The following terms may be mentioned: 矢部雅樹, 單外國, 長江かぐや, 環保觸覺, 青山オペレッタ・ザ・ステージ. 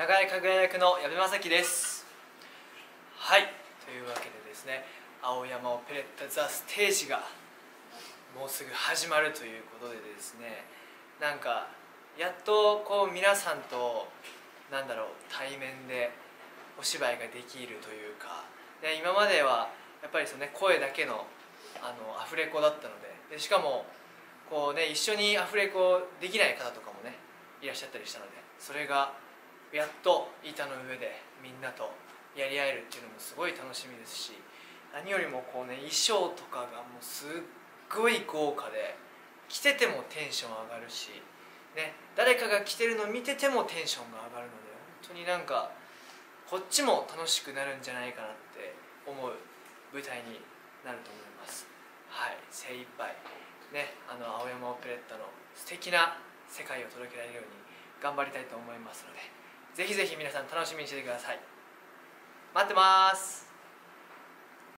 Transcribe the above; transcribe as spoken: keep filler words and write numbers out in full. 長江かぐや役の矢部雅樹です。はい、というわけでですね、青山オペレッタ・ザ・ステージがもうすぐ始まるということでですね、なんかやっとこう皆さんとなんだろう対面でお芝居ができるというか、で今まではやっぱりその、ね、声だけの、あのアフレコだったの で, でしかもこう、ね、一緒にアフレコできない方とかもねいらっしゃったりしたので、それがやっと板の上でみんなとやり合えるっていうのもすごい楽しみですし、何よりもこう、ね、衣装とかがもうすっごい豪華で、着ててもテンション上がるし、ね、誰かが着てるの見ててもテンションが上がるので、本当になんかこっちも楽しくなるんじゃないかなって思う舞台になると思います。はい、精一杯ね、あの青山オペレッタの素敵な世界を届けられるように頑張りたいと思いますので、ぜひぜひ皆さん楽しみにしててください。待ってます。